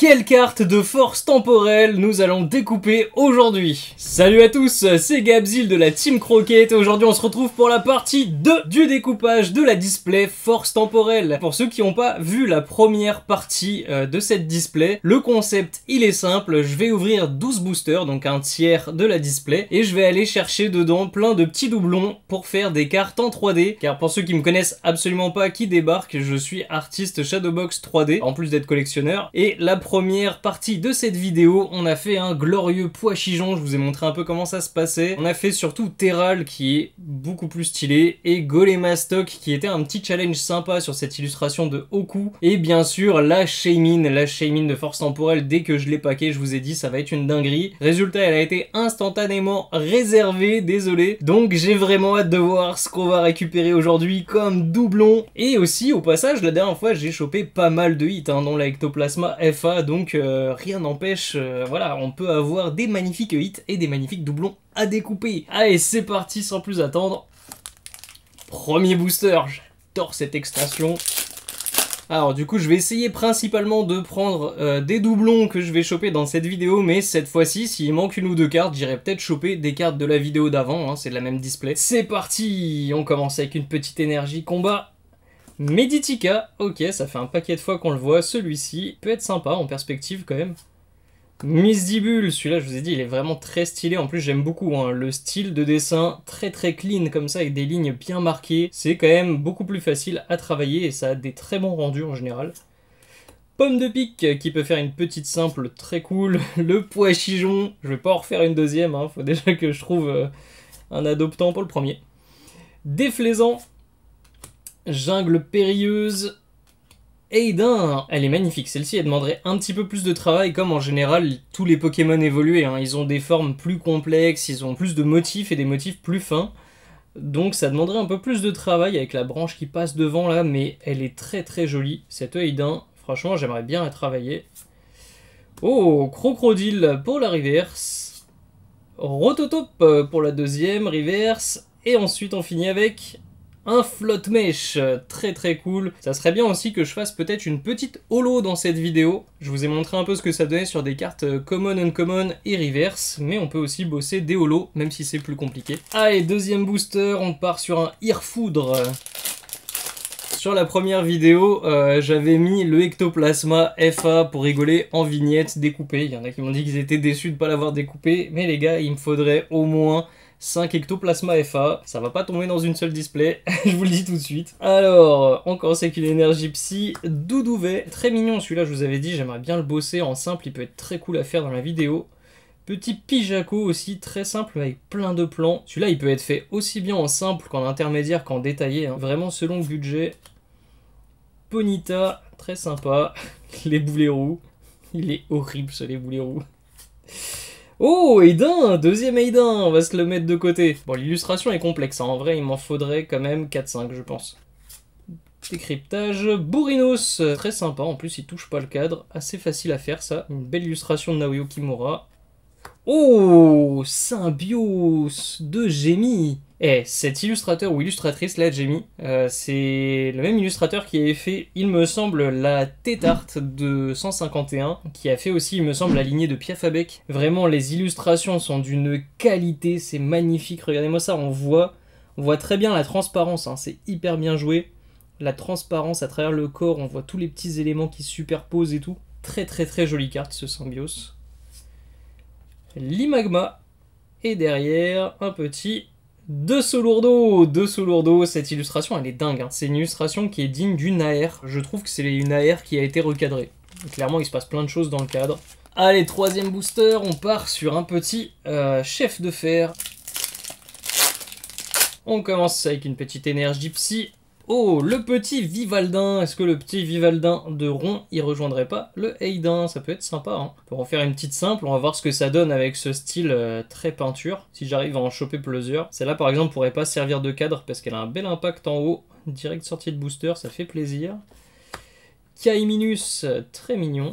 Quelle carte de force temporelle nous allons découper aujourd'hui? Salut à tous, c'est GabZil de la Team Croquette. Aujourd'hui on se retrouve pour la partie 2 du découpage de la display force temporelle. Pour ceux qui n'ont pas vu la première partie de cette display, le concept il est simple. Je vais ouvrir 12 boosters, donc un tiers de la display, et je vais aller chercher dedans plein de petits doublons pour faire des cartes en 3D. Car pour ceux qui me connaissent absolument pas, qui débarquent, je suis artiste Shadowbox 3D, en plus d'être collectionneur. Et la première partie de cette vidéo, on a fait un glorieux pois chigeon, je vous ai montré un peu comment ça se passait. On a fait surtout Terral qui est beaucoup plus stylé et Golemastok qui était un petit challenge sympa sur cette illustration de Hoku. Et bien sûr la Shaimin de force temporelle, dès que je l'ai paqué, je vous ai dit ça va être une dinguerie. Résultat, elle a été instantanément réservée, désolé. Donc j'ai vraiment hâte de voir ce qu'on va récupérer aujourd'hui comme doublon. Et aussi au passage, la dernière fois j'ai chopé pas mal de hits dans la Ectoplasma F.A. Donc rien n'empêche, voilà, on peut avoir des magnifiques hits et des magnifiques doublons à découper. Allez, c'est parti, sans plus attendre. Premier booster, j'adore cette extension. Alors du coup je vais essayer principalement de prendre des doublons que je vais choper dans cette vidéo, mais cette fois-ci s'il manque une ou deux cartes, j'irai peut-être choper des cartes de la vidéo d'avant, hein, c'est de la même display. C'est parti, on commence avec une petite énergie combat. Meditica, ok, ça fait un paquet de fois qu'on le voit, celui-ci peut être sympa en perspective quand même. Miss Dibull, celui-là je vous ai dit il est vraiment très stylé, en plus j'aime beaucoup hein, le style de dessin très clean comme ça avec des lignes bien marquées, c'est quand même beaucoup plus facile à travailler et ça a des très bons rendus en général. Pomme de pique qui peut faire une petite simple très cool, le pois chigeon, je vais pas en refaire une deuxième, hein, faut déjà que je trouve un adoptant pour le premier. Déflaisant. Jungle périlleuse. Aiden, elle est magnifique, celle-ci elle demanderait un petit peu plus de travail comme en général tous les Pokémon évolués, hein. Ils ont des formes plus complexes, ils ont plus de motifs et des motifs plus fins. Donc ça demanderait un peu plus de travail avec la branche qui passe devant là, mais elle est très jolie cette Aiden, franchement j'aimerais bien la travailler. Oh, crocodile pour la reverse, Rototaupe pour la deuxième reverse, et ensuite on finit avec... un flotte mèche, très cool. Ça serait bien aussi que je fasse peut-être une petite holo dans cette vidéo. Je vous ai montré un peu ce que ça donnait sur des cartes common, uncommon et reverse, mais on peut aussi bosser des holos, même si c'est plus compliqué. Allez, deuxième booster, on part sur un Irfoudre. Sur la première vidéo, j'avais mis le Ectoplasma F.A. pour rigoler en vignette découpée. Il y en a qui m'ont dit qu'ils étaient déçus de ne pas l'avoir découpé, mais les gars, il me faudrait au moins... 5 Ectoplasma F.A. Ça va pas tomber dans une seule display, je vous le dis tout de suite. Alors, on commence avec une énergie psy, Doudouvet. Très mignon celui-là, je vous avais dit, j'aimerais bien le bosser en simple, il peut être très cool à faire dans la vidéo. Petit Pijako aussi, très simple, avec plein de plans. Celui-là, il peut être fait aussi bien en simple qu'en intermédiaire qu'en détaillé, hein. Vraiment selon le budget. Ponita, très sympa. Les boulets roux. Il est horrible ce les boulets roux. Oh, Aiden, deuxième Aiden, on va se le mettre de côté. Bon, l'illustration est complexe, hein. En vrai, il m'en faudrait quand même 4-5, je pense. Décryptage, Bourrinos, très sympa, en plus il touche pas le cadre, assez facile à faire ça. Une belle illustration de Naoya Kimura. Oh, Symbios de Gémi. Eh, cet illustrateur ou illustratrice là, Gémi, c'est le même illustrateur qui avait fait, il me semble, la Tétarte de 151, qui a fait aussi, il me semble, la lignée de Piaf à Bec. Vraiment, les illustrations sont d'une qualité, c'est magnifique. Regardez-moi ça, on voit très bien la transparence, hein, c'est hyper bien joué. La transparence à travers le corps, on voit tous les petits éléments qui se superposent et tout. Très jolie carte, ce Symbios. L'Imagma, et derrière, un petit... De Solourdo, cette illustration elle est dingue, hein. C'est une illustration qui est digne d'une AR, je trouve que c'est une AR qui a été recadrée. Clairement il se passe plein de choses dans le cadre. Allez, troisième booster, on part sur un petit chef de fer. On commence avec une petite énergie psy. Oh, le petit Vivaldin, est-ce que le petit Vivaldin de rond, il rejoindrait pas le Aiden? Ça peut être sympa, hein. Pour en faire une petite simple, on va voir ce que ça donne avec ce style très peinture, si j'arrive à en choper plusieurs. Celle-là, par exemple, pourrait pas servir de cadre parce qu'elle a un bel impact en haut, direct sortie de booster, ça fait plaisir. Kaiminus, très mignon.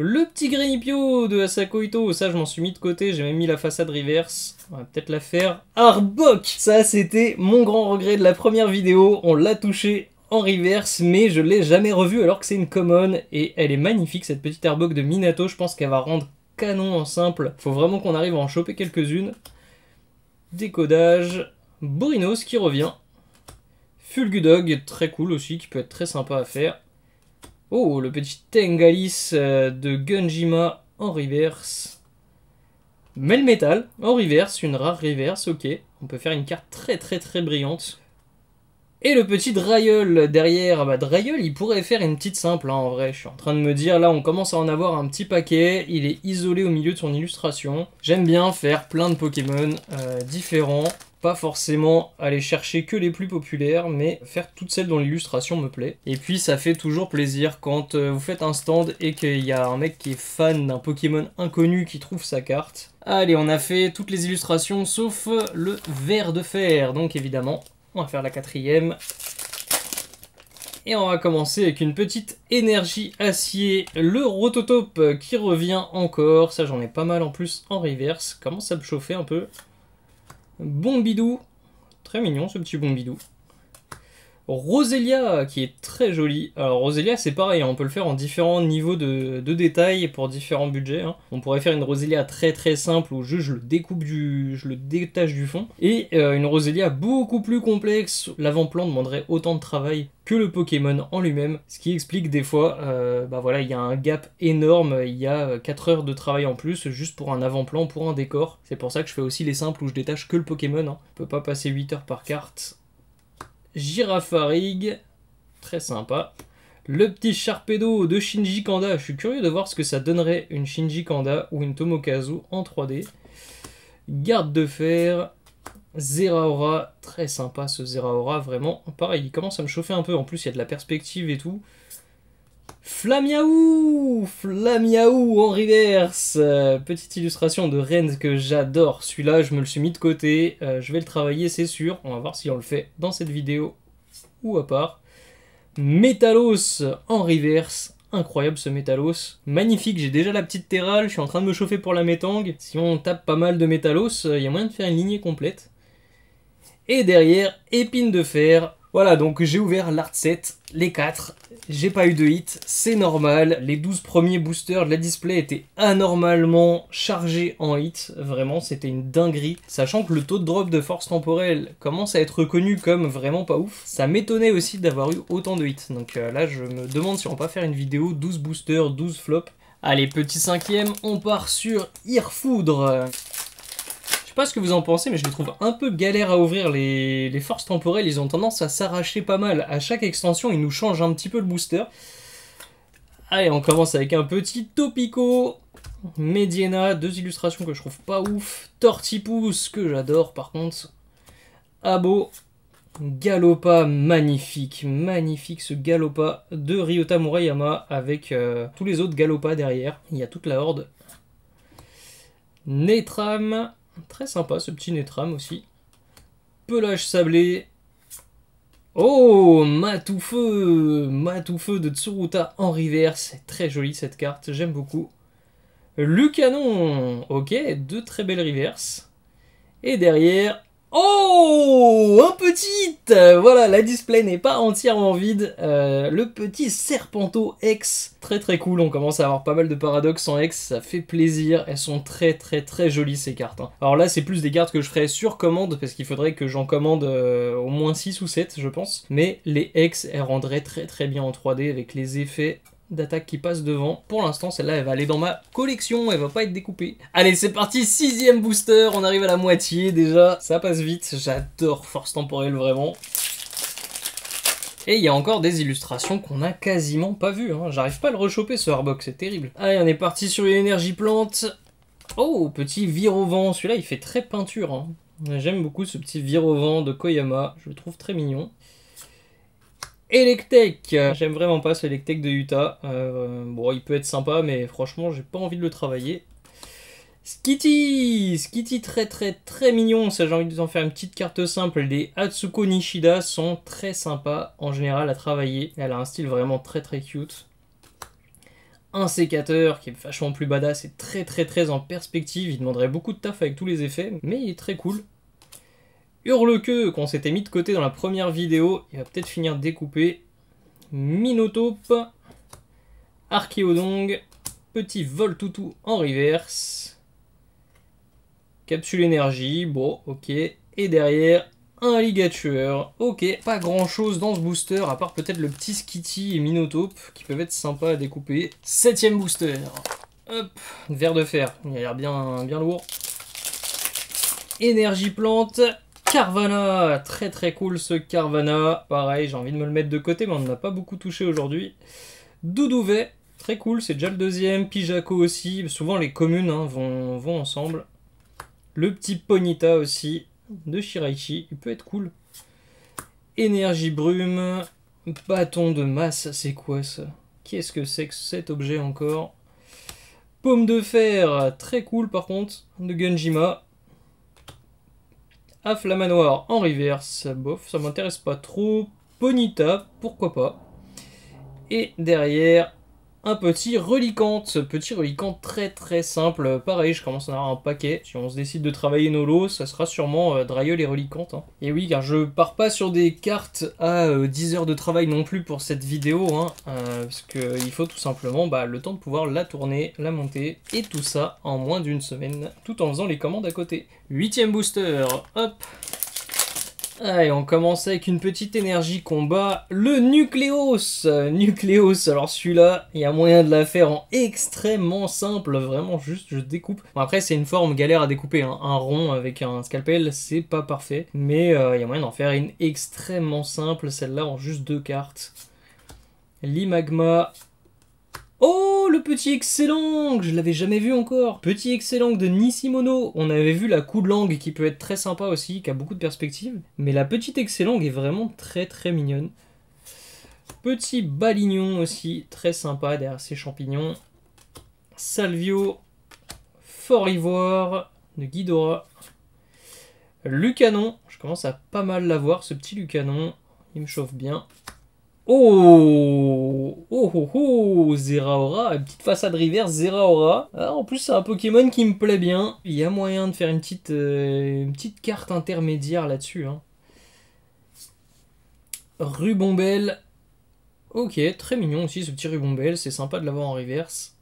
Le petit Grenipio de Asako Ito, ça je m'en suis mis de côté, j'ai même mis la façade reverse. On va peut-être la faire. Arbok, ça c'était mon grand regret de la première vidéo, on l'a touché en reverse, mais je l'ai jamais revue alors que c'est une common et elle est magnifique cette petite Arbok de Minato. Je pense qu'elle va rendre canon en simple. Faut vraiment qu'on arrive à en choper quelques-unes. Décodage, Borinos qui revient. Fulgudog, très cool aussi, qui peut être très sympa à faire. Oh, le petit Tengalis de Gunjima en reverse. Melmetal en reverse, une rare reverse, ok. On peut faire une carte très brillante. Et le petit Dryol derrière. Bah Dryol, il pourrait faire une petite simple hein, en vrai. Je suis en train de me dire, là on commence à en avoir un petit paquet. Il est isolé au milieu de son illustration. J'aime bien faire plein de Pokémon différents. Pas forcément aller chercher que les plus populaires, mais faire toutes celles dont l'illustration me plaît. Et puis ça fait toujours plaisir quand vous faites un stand et qu'il y a un mec qui est fan d'un Pokémon inconnu qui trouve sa carte. Allez, on a fait toutes les illustrations sauf le verre de fer. Donc évidemment, on va faire la quatrième. Et on va commencer avec une petite énergie acier, le Rototaupe qui revient encore. Ça j'en ai pas mal en plus en reverse, commence à me chauffer un peu. Bombidou, très mignon ce petit Bombidou. Roselia qui est très jolie. Alors Roselia c'est pareil, on peut le faire en différents niveaux de détail et pour différents budgets. Hein. On pourrait faire une Roselia très simple où juste je le détache du fond. Et une Roselia beaucoup plus complexe. L'avant-plan demanderait autant de travail que le Pokémon en lui-même. Ce qui explique des fois, bah voilà, il y a un gap énorme, il y a 4 heures de travail en plus juste pour un avant-plan, pour un décor. C'est pour ça que je fais aussi les simples où je détache que le Pokémon. Hein. On peut pas passer 8 heures par carte. Girafarig, très sympa. Le petit Sharpedo de Shinji Kanda. Je suis curieux de voir ce que ça donnerait une Shinji Kanda ou une Tomokazu en 3D. Garde de fer. Zeraora, très sympa ce Zeraora, vraiment. Pareil, il commence à me chauffer un peu. En plus, il y a de la perspective et tout. Flamiaou, Flamiaou en reverse. Petite illustration de Rennes que j'adore. Celui-là, je me le suis mis de côté. Je vais le travailler, c'est sûr. On va voir si on le fait dans cette vidéo ou à part. Métalos en reverse. Incroyable ce Métalos. Magnifique, j'ai déjà la petite Terral. Je suis en train de me chauffer pour la métangue. Si on tape pas mal de Métalos, il y a moyen de faire une lignée complète. Et derrière, épine de fer. Voilà, donc j'ai ouvert l'art set, les 4, j'ai pas eu de hit, c'est normal, les 12 premiers boosters de la display étaient anormalement chargés en hit, vraiment c'était une dinguerie, sachant que le taux de drop de force temporelle commence à être reconnu comme vraiment pas ouf, ça m'étonnait aussi d'avoir eu autant de hits, donc là je me demande si on va pas faire une vidéo 12 boosters, 12 flops. Allez, petit cinquième, on part sur Irfoudre. Je sais pas ce que vous en pensez, mais je les trouve un peu galère à ouvrir. Les forces temporelles, ils ont tendance à s'arracher pas mal. À chaque extension, ils nous changent un petit peu le booster. Allez, on commence avec un petit Topico. Mediena, deux illustrations que je trouve pas ouf. Tortipousse, que j'adore par contre. Abo. Galopa, magnifique ce Galopa de Ryota Murayama avec tous les autres Galopa derrière. Il y a toute la horde. Netram. Très sympa ce petit Netram aussi. Pelage sablé. Oh, Matoufeu, Matoufeu de Tsuruta en reverse. C'est très joli cette carte, j'aime beaucoup. Lucanon, ok, deux très belles reverses. Et derrière, oh, un petit. Voilà, la display n'est pas entièrement vide. Le petit Serpento X, très cool. On commence à avoir pas mal de paradoxes en X, ça fait plaisir. Elles sont très jolies ces cartes. Hein. Alors là, c'est plus des cartes que je ferais sur commande parce qu'il faudrait que j'en commande au moins 6 ou 7, je pense. Mais les X, elles rendraient très bien en 3D avec les effets d'attaque qui passe devant. Pour l'instant, celle-là, elle va aller dans ma collection, elle va pas être découpée. Allez, c'est parti, 6ème booster, on arrive à la moitié déjà. Ça passe vite, j'adore Force Temporelle, vraiment. Et il y a encore des illustrations qu'on a quasiment pas vues. Hein. J'arrive pas à le rechoper, ce Arbok, c'est terrible. Allez, on est parti sur une énergie plante. Oh, petit Virovent, celui-là, il fait très peinture. Hein. J'aime beaucoup ce petit Virovent de Koyama, je le trouve très mignon. Electek, j'aime vraiment pas ce Electek de Utah, bon il peut être sympa mais franchement j'ai pas envie de le travailler. Skitty, Skitty très mignon, ça j'ai envie de vous en faire une petite carte simple, les Hatsuko Nishida sont très sympas en général à travailler, elle a un style vraiment très cute. Un sécateur qui est vachement plus badass et très en perspective, il demanderait beaucoup de taf avec tous les effets mais il est très cool. Hurlequeux qu'on s'était mis de côté dans la première vidéo. Il va peut-être finir découpé. Minotaupe. Archéodong. Petit Voltoutou en reverse. Capsule énergie. Bon, ok. Et derrière, un Alligator. Ok, pas grand-chose dans ce booster, à part peut-être le petit Skitty et Minotaupe, qui peuvent être sympas à découper. Septième booster. Hop, verre de fer. Il a l'air bien lourd. Énergie plante, Carvana, très très cool ce Carvana, pareil j'ai envie de me le mettre de côté mais on n'a pas beaucoup touché aujourd'hui. Doudouvet, très cool, c'est déjà le deuxième, Pijako aussi, souvent les communes hein, vont ensemble. Le petit Ponyta aussi, de Shiraichi, il peut être cool. Énergie brume, bâton de masse, c'est quoi ça? Qu'est-ce que c'est que cet objet encore? Paume de fer, très cool par contre, de Gunjima. Flamanoir en reverse, bof, ça m'intéresse pas trop. Ponyta, pourquoi pas. Et derrière, un petit Relicante. Petit Relicante très très simple. Pareil, je commence à en avoir un paquet. Si on se décide de travailler nos lots, ça sera sûrement Dryol et Relicante. Hein. Et oui, car je pars pas sur des cartes à 10 heures de travail non plus pour cette vidéo. Hein, parce qu'il faut tout simplement le temps de pouvoir la tourner, la monter. Et tout ça en moins d'une semaine. Tout en faisant les commandes à côté. 8ème booster, hop. Allez, on commence avec une petite énergie combat, le Nucleos. Nucleos, alors celui-là, il y a moyen de la faire en extrêmement simple, vraiment juste je découpe. Bon, après c'est une forme galère à découper, hein. Un rond avec un scalpel, c'est pas parfait, mais il y a moyen d'en faire une extrêmement simple, celle-là en juste 2 cartes. L'Imagma. Oh, le petit excellent, je l'avais jamais vu encore. Petit excellent de Nissimono. On avait vu la coup de langue qui peut être très sympa aussi, qui a beaucoup de perspectives. Mais la petite excellent est vraiment très très mignonne. Petit balignon aussi, très sympa derrière ses champignons. Salvio, fort ivoire de Ghidorah. Lucanon, je commence à pas mal l'avoir ce petit Lucanon, il me chauffe bien. Oh, oh, oh, oh, Zeraora, petite façade reverse, Zeraora. Ah, en plus, c'est un Pokémon qui me plaît bien. Il y a moyen de faire une petite carte intermédiaire là-dessus. Hein. Rubombelle. Ok, très mignon aussi ce petit Rubombelle. C'est sympa de l'avoir en reverse.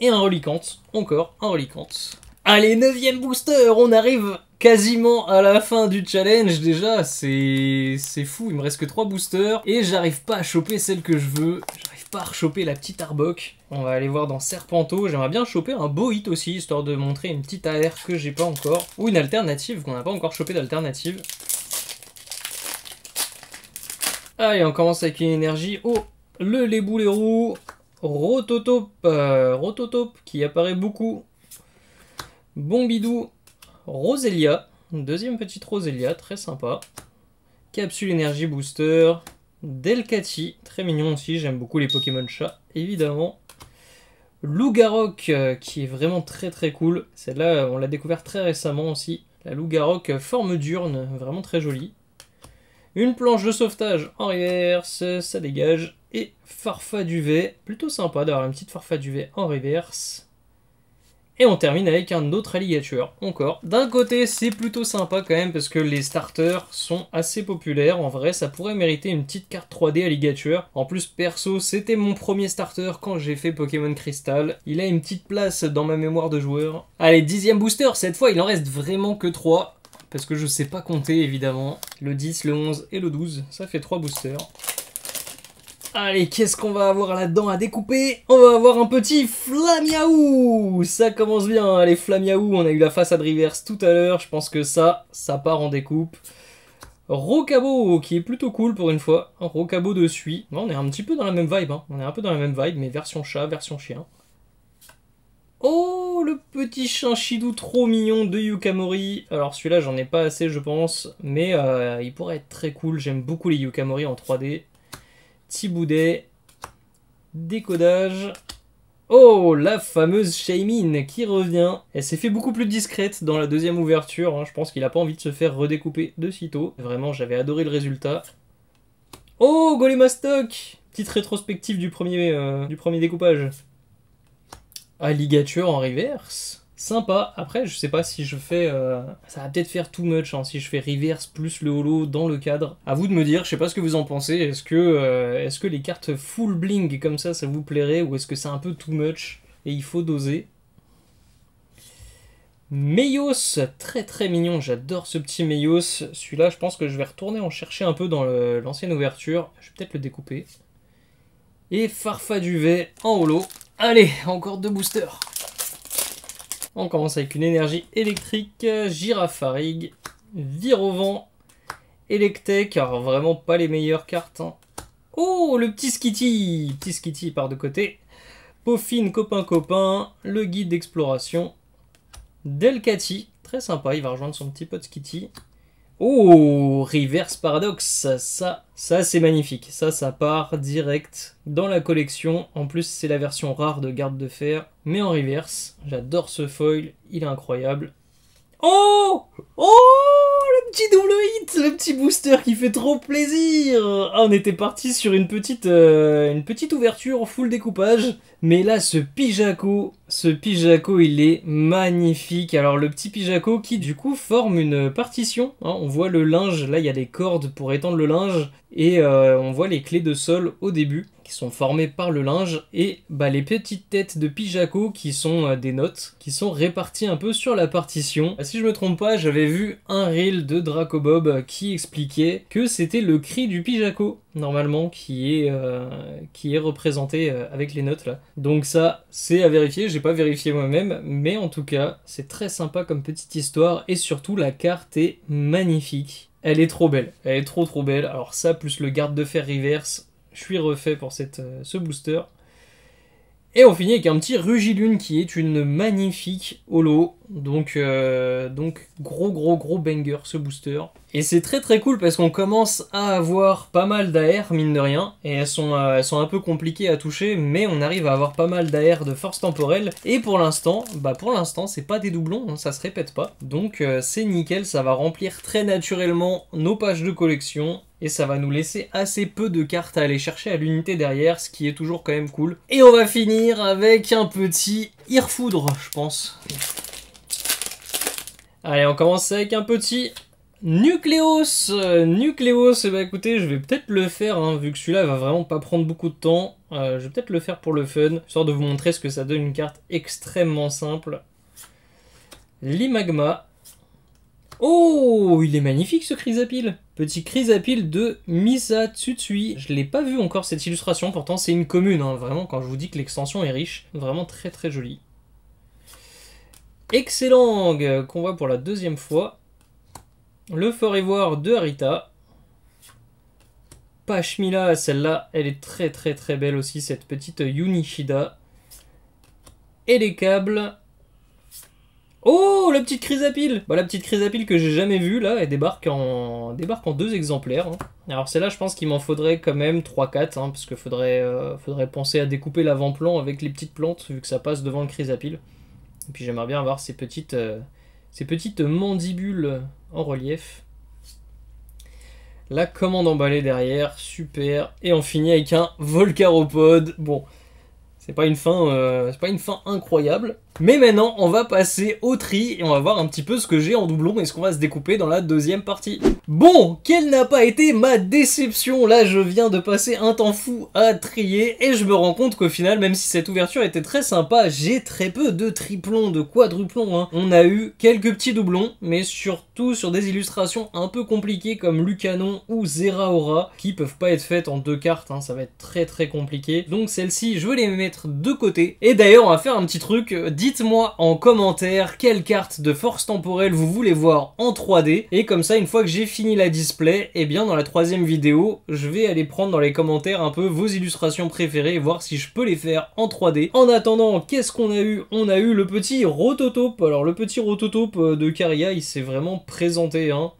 Et un Relicante. Encore un Relicante. Allez, 9ème booster, on arrive quasiment à la fin du challenge déjà, c'est fou, il me reste que 3 boosters et j'arrive pas à choper celle que je veux, j'arrive pas à rechoper la petite Arbok. On va aller voir dans Serpenteau, j'aimerais bien choper un beau hit aussi, histoire de montrer une petite AR que j'ai pas encore, ou une alternative, qu'on n'a pas encore chopé d'alternative. Allez, on commence avec une énergie, oh, les boulets roux, Rototaupe, Rototaupe qui apparaît beaucoup. Bombidou, Roselia, deuxième petite Roselia, très sympa. Capsule énergie booster, Delcati, très mignon aussi, j'aime beaucoup les Pokémon chats, évidemment. Lougarok, qui est vraiment très très cool, celle-là on l'a découvert très récemment aussi. La Lougarok forme diurne, vraiment très jolie. Une planche de sauvetage en reverse, ça dégage. Et Farfaduvet, plutôt sympa d'avoir une petite Farfaduvet en reverse. Et on termine avec un autre Alligator, encore. D'un côté, c'est plutôt sympa quand même, parce que les starters sont assez populaires. En vrai, ça pourrait mériter une petite carte 3D Alligator. En plus, perso, c'était mon premier starter quand j'ai fait Pokémon Crystal. Il a une petite place dans ma mémoire de joueur. Allez, 10ème booster, cette fois, il en reste vraiment que 3. Parce que je sais pas compter, évidemment. Le 10, le 11 et le 12, ça fait 3 boosters. Allez, qu'est-ce qu'on va avoir là-dedans à découper? On va avoir un petit Flamiaou. Ça commence bien, allez, Flamiaou, on a eu la façade reverse tout à l'heure, je pense que ça part en découpe. Rocabo, qui est plutôt cool pour une fois, un Rocabo de suie. On est un petit peu dans la même vibe, hein. On est un peu dans la même vibe, mais version chat, version chien. Oh, le petit Chinchidou trop mignon de Yukamori. Alors celui-là, j'en ai pas assez, je pense, mais il pourrait être très cool, j'aime beaucoup les Yukamori en 3D. Petit boudet, décodage, oh la fameuse Shaimin qui revient, elle s'est fait beaucoup plus discrète dans la deuxième ouverture, hein. Je pense qu'il n'a pas envie de se faire redécouper de sitôt, vraiment j'avais adoré le résultat. Oh Golemastok, petite rétrospective du premier découpage. Alligator en reverse, Sympa. Après, je sais pas si je fais... ça va peut-être faire too much, hein, si je fais reverse plus le holo dans le cadre. À vous de me dire, je sais pas ce que vous en pensez. Est-ce que les cartes full bling comme ça, ça vous plairait? Ou est-ce que c'est un peu too much et il faut doser? Meios, très très mignon, j'adore ce petit Meios. Celui-là, je pense que je vais retourner en chercher un peu dans l'ancienne ouverture. Je vais peut-être le découper. Et Farfaduvet en holo. Allez, encore deux boosters. On commence avec une énergie électrique, Girafarig, Vire au vent, Electek, alors vraiment pas les meilleures cartes. Hein. Oh, le petit Skitty part de côté. Pauphine, copain, le guide d'exploration. Delcati, très sympa, il va rejoindre son petit pote Skitty. Oh, Reverse Paradox, ça c'est magnifique. Ça part direct dans la collection. En plus, c'est la version rare de Garde de fer, mais en reverse. J'adore ce foil, il est incroyable. Oh, le petit double hit, le petit booster qui fait trop plaisir. Ah, on était parti sur une petite ouverture full découpage, mais là ce Pijako, il est magnifique. Alors le petit Pijako qui du coup forme une partition, hein, on voit le linge, là il y a des cordes pour étendre le linge, et on voit les clés de sol au début qui sont formées par le linge, et bah, les petites têtes de Pijako qui sont des notes, qui sont réparties un peu sur la partition. Si je me trompe pas, j'avais vu un reel de Dracobob qui expliquait que c'était le cri du Pijako, normalement, qui est représenté avec les notes là. Donc ça, c'est à vérifier, j'ai pas vérifié moi-même, mais en tout cas, c'est très sympa comme petite histoire, et surtout la carte est magnifique. Elle est trop belle, elle est trop belle. Alors ça, plus le garde de fer reverse, je suis refait pour ce booster. Et on finit avec un petit Rugilune qui est une magnifique holo. Donc gros banger ce booster. Et c'est très cool parce qu'on commence à avoir pas mal d'AR, mine de rien. Et elles sont un peu compliquées à toucher, mais on arrive à avoir pas mal d'AR de force temporelle. Et pour l'instant, c'est pas des doublons, hein, ça se répète pas. Donc c'est nickel, ça va remplir très naturellement nos pages de collection. Et ça va nous laisser assez peu de cartes à aller chercher à l'unité derrière, ce qui est toujours quand même cool. Et on va finir avec un petit Irfoudre, je pense. Allez, on commence avec un petit Nucleos. Nucleos, bah écoutez, je vais peut-être le faire, hein, vu que celui-là va vraiment pas prendre beaucoup de temps. Je vais peut-être le faire pour le fun, histoire de vous montrer ce que ça donne, une carte extrêmement simple. L'Imagma. Oh, il est magnifique ce Chrysapile. Petit Chrysapile de Misatsutsuyi. Je l'ai pas vu encore cette illustration, pourtant c'est une commune, hein, vraiment, quand je vous dis que l'extension est riche, vraiment très jolie. Excellent, qu'on voit pour la deuxième fois. Le Fort Ivoire de Harita. Pashmila, celle-là, elle est très belle aussi, cette petite Yunishida. Et les câbles. Oh, la petite Chrysapile! Bah, la petite Chrysapile que j'ai jamais vue, là, elle débarque en deux exemplaires. Hein. Alors, celle-là, je pense qu'il m'en faudrait quand même 3-4, hein, parce que faudrait penser à découper l'avant-plan avec les petites plantes, vu que ça passe devant le Chrysapile. Et puis, j'aimerais bien avoir ces petites mandibules en relief. La commande emballée derrière, super. Et on finit avec un Volcaropode. Bon. C'est pas une fin incroyable. Mais maintenant, on va passer au tri et on va voir un petit peu ce que j'ai en doublon et ce qu'on va se découper dans la deuxième partie. Bon, quelle n'a pas été ma déception? Là, je viens de passer un temps fou à trier et je me rends compte qu'au final, même si cette ouverture était très sympa, j'ai très peu de triplons, de quadruplons. Hein. On a eu quelques petits doublons, mais surtout sur des illustrations un peu compliquées comme Lucanon ou Zeraora, qui peuvent pas être faites en deux cartes, hein. Ça va être très compliqué. Donc celles-ci, je vais les mettre de côté. Et d'ailleurs, on va faire un petit truc. Dites-moi en commentaire quelle carte de force temporelle vous voulez voir en 3D. Et comme ça, une fois que j'ai fini la display, et bien dans la troisième vidéo, je vais aller prendre dans les commentaires un peu vos illustrations préférées et voir si je peux les faire en 3D. En attendant, qu'est-ce qu'on a eu? On a eu le petit Rototaupe. Alors, le petit Rototaupe de Caria, il s'est vraiment présenté, hein.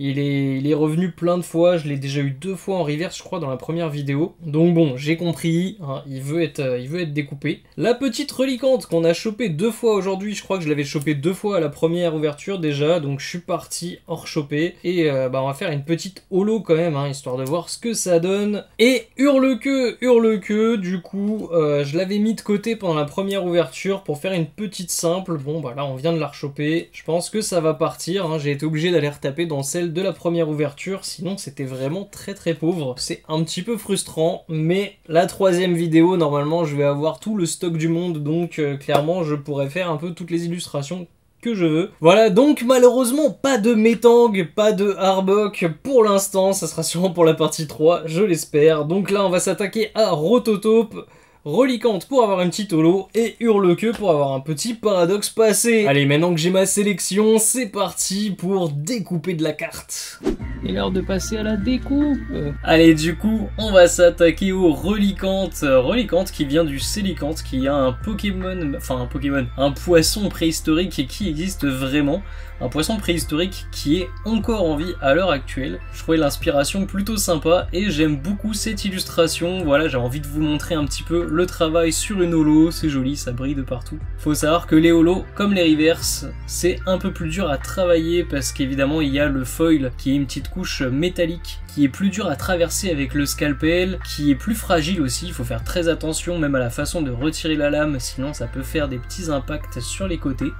Il est revenu plein de fois, je l'ai déjà eu 2 fois en reverse je crois dans la première vidéo. Donc bon, j'ai compris, hein, il veut être découpé. La petite reliquante qu'on a chopée 2 fois aujourd'hui, je crois que je l'avais chopée 2 fois à la première ouverture déjà, donc je suis parti en rechoper. Et on va faire une petite holo quand même, hein, histoire de voir ce que ça donne. Et hurle-queue, du coup je l'avais mis de côté pendant la première ouverture pour faire une petite simple. Bon bah là on vient de la rechoper, je pense que ça va partir, hein, j'ai été obligé d'aller retaper dans celle de la première ouverture, sinon c'était vraiment très très pauvre. C'est un petit peu frustrant, mais la 3e vidéo, normalement, je vais avoir tout le stock du monde, donc clairement, je pourrais faire un peu toutes les illustrations que je veux. Voilà, donc malheureusement, pas de Métang, pas de Arbok pour l'instant, ça sera sûrement pour la partie 3, je l'espère. Donc là, on va s'attaquer à Rototaupe, Reliquante pour avoir une petite holo et Hurle-Queue pour avoir un petit paradoxe passé. Allez, maintenant que j'ai ma sélection, c'est parti pour découper de la carte. Il est l'heure de passer à la découpe. Allez, du coup, on va s'attaquer aux Reliquantes. Reliquante qui vient du Sélicante, qui a un Pokémon, enfin un Pokémon, un poisson préhistorique qui existe vraiment. Un poisson préhistorique qui est encore en vie à l'heure actuelle. Je trouvais l'inspiration plutôt sympa et j'aime beaucoup cette illustration. Voilà, j'ai envie de vous montrer un petit peu le travail sur une holo. C'est joli, ça brille de partout. Faut savoir que les holos, comme les reverse, c'est un peu plus dur à travailler parce qu'évidemment il y a le foil qui est une petite couche métallique qui est plus dur à traverser avec le scalpel, qui est plus fragile aussi. Il faut faire très attention même à la façon de retirer la lame, sinon ça peut faire des petits impacts sur les côtés.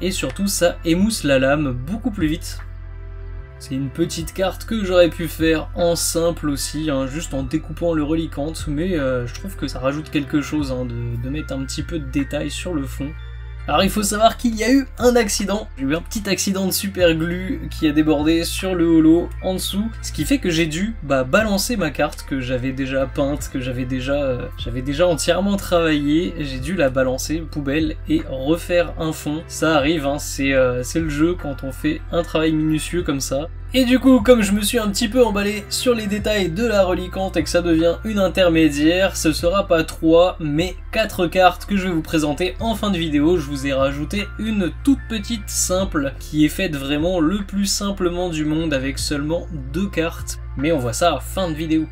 Et surtout ça émousse la lame beaucoup plus vite. C'est une petite carte que j'aurais pu faire en simple aussi, hein, juste en découpant le reliquante, mais je trouve que ça rajoute quelque chose, hein, de mettre un petit peu de détail sur le fond. Alors il faut savoir qu'il y a eu un accident, j'ai eu un petit accident de super glue qui a débordé sur le holo en dessous, ce qui fait que j'ai dû balancer ma carte que j'avais déjà peinte, que j'avais déjà entièrement travaillée, j'ai dû la balancer poubelle et refaire un fond. Ça arrive, hein, c'est le jeu quand on fait un travail minutieux comme ça. Et du coup, comme je me suis un petit peu emballé sur les détails de la reliquante et que ça devient une intermédiaire, ce sera pas 3 mais 4 cartes que je vais vous présenter en fin de vidéo. Je vous ai rajouté une toute petite simple qui est faite vraiment le plus simplement du monde avec seulement 2 cartes. Mais on voit ça à fin de vidéo.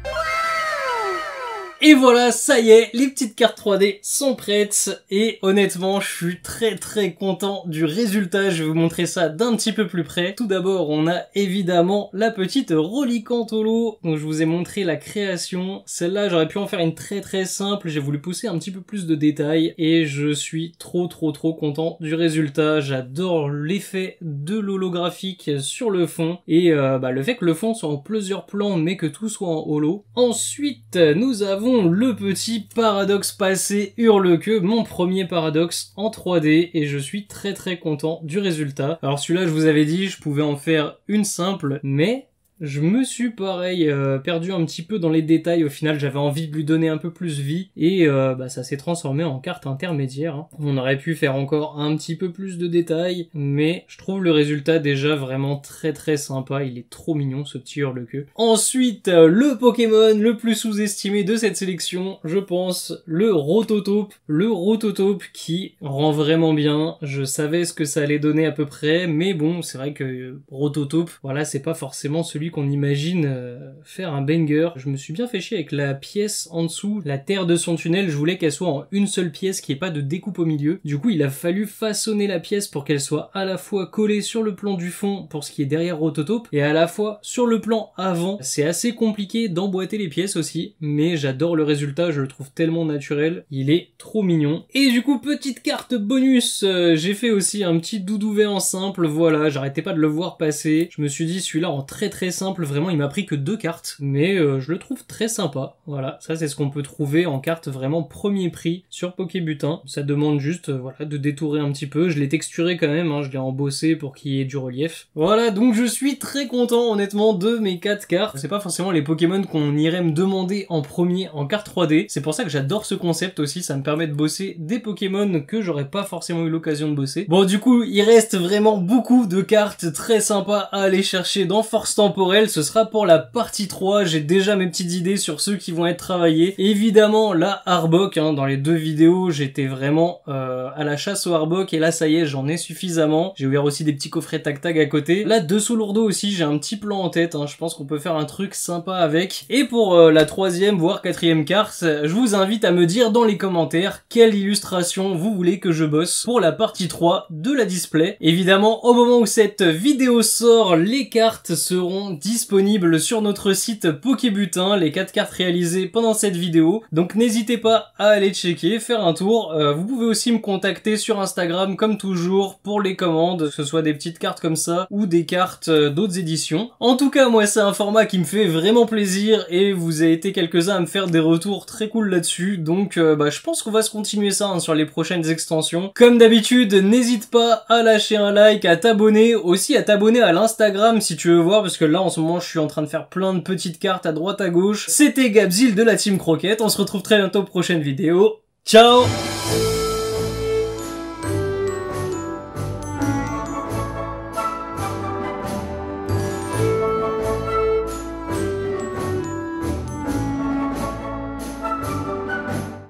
Et voilà, ça y est, les petites cartes 3D sont prêtes et honnêtement, je suis très très content du résultat. Je vais vous montrer ça d'un petit peu plus près. Tout d'abord, on a évidemment la petite reliquante holo dont je vous ai montré la création. Celle-là, j'aurais pu en faire une très très simple. J'ai voulu pousser un petit peu plus de détails et je suis trop content du résultat. J'adore l'effet de l'holographique sur le fond et le fait que le fond soit en plusieurs plans mais que tout soit en holo. Ensuite, nous avons le petit paradoxe passé Hurle-Queue, mon premier paradoxe en 3D et je suis très très content du résultat. Alors celui-là, je vous avais dit, je pouvais en faire une simple, mais je me suis pareil perdu un petit peu dans les détails. Au final, j'avais envie de lui donner un peu plus vie et ça s'est transformé en carte intermédiaire, hein. On aurait pu faire encore un petit peu plus de détails, mais je trouve le résultat déjà vraiment très très sympa. Il est trop mignon ce petit Hurle-Queue. Ensuite, le Pokémon le plus sous-estimé de cette sélection, je pense, le Rototaupe. Le Rototaupe qui rend vraiment bien. Je savais ce que ça allait donner à peu près, mais bon, c'est vrai que Rototaupe, voilà, c'est pas forcément celui qu'on imagine faire un banger. Je me suis bien fait chier avec la pièce en dessous, la terre de son tunnel. Je voulais qu'elle soit en une seule pièce, qu'il n'y ait pas de découpe au milieu. Du coup, il a fallu façonner la pièce pour qu'elle soit à la fois collée sur le plan du fond pour ce qui est derrière Rototaupe et à la fois sur le plan avant. C'est assez compliqué d'emboîter les pièces aussi, mais j'adore le résultat, je le trouve tellement naturel. Il est trop mignon. Et du coup, petite carte bonus, j'ai fait aussi un petit Doudouvet en simple. Voilà, j'arrêtais pas de le voir passer. Je me suis dit, celui-là en très simple, vraiment il m'a pris que 2 cartes, mais je le trouve très sympa. Voilà, ça c'est ce qu'on peut trouver en carte vraiment premier prix sur Pokébutin. Ça demande juste voilà, de détourer un petit peu. Je l'ai texturé quand même, hein, je l'ai embossé pour qu'il y ait du relief. Voilà, donc je suis très content honnêtement de mes 4 cartes. C'est pas forcément les Pokémon qu'on irait me demander en premier en carte 3D. C'est pour ça que j'adore ce concept aussi, ça me permet de bosser des Pokémon que j'aurais pas forcément eu l'occasion de bosser. Bon, du coup, il reste vraiment beaucoup de cartes très sympas à aller chercher dans Forces Temporelles. temporelles, ce sera pour la partie 3. J'ai déjà mes petites idées sur ceux qui vont être travaillés. Évidemment, la Arbok, hein, dans les deux vidéos, j'étais vraiment à la chasse au Arbok, et là, ça y est, j'en ai suffisamment. J'ai ouvert aussi des petits coffrets Tag-Tag à côté. Là, dessous lourdeau aussi, j'ai un petit plan en tête, hein. Je pense qu'on peut faire un truc sympa avec. Et pour la troisième, voire quatrième carte, je vous invite à me dire dans les commentaires quelle illustration vous voulez que je bosse pour la partie 3 de la display. Évidemment, au moment où cette vidéo sort, les cartes seront disponibles sur notre site Pokébutin, les 4 cartes réalisées pendant cette vidéo. Donc n'hésitez pas à aller checker, faire un tour. Vous pouvez aussi me contacter sur Instagram comme toujours pour les commandes, que ce soit des petites cartes comme ça ou des cartes d'autres éditions. En tout cas, moi c'est un format qui me fait vraiment plaisir et vous avez été quelques-uns à me faire des retours très cool là-dessus. Donc je pense qu'on va se continuer ça, hein, sur les prochaines extensions. Comme d'habitude, n'hésite pas à lâcher un like, à t'abonner, aussi à t'abonner à l'Instagram si tu veux voir, parce que là en ce moment je suis en train de faire plein de petites cartes à droite à gauche. C'était GabZil de la Team Croquette, on se retrouve très bientôt pour une prochaine vidéo. Ciao!